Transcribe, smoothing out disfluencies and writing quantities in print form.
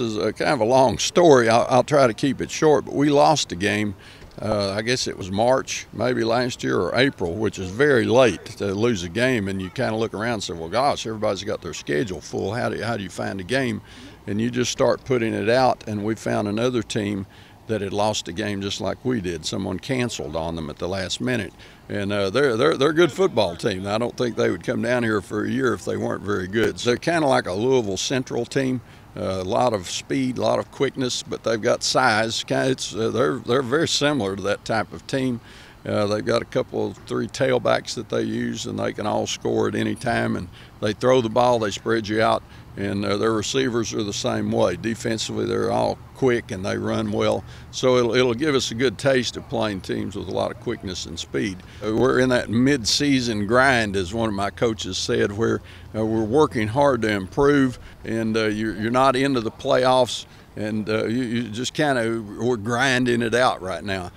is a kind of a long story. I'll try to keep it short, but we lost the game. I guess it was March, maybe last year, or April, which is very late to lose a game. And you kind of look around and say, well, gosh, everybody's got their schedule full. How do you find a game? And you just start putting it out, and we found another team that had lost a game just like we did. Someone canceled on them at the last minute. And they're a good football team. I don't think they would come down here for a year if they weren't very good. So they're kind of like a Louisville Central team. A lot of speed, a lot of quickness, but they've got size. They're very similar to that type of team. They've got a couple of three tailbacks that they use, and they can all score at any time. And they throw the ball, they spread you out, and their receivers are the same way. Defensively, they're all quick and they run well. So it'll give us a good taste of playing teams with a lot of quickness and speed. We're in that mid-season grind, as one of my coaches said, where we're working hard to improve, and you're not into the playoffs, and you just kind of, we're grinding it out right now.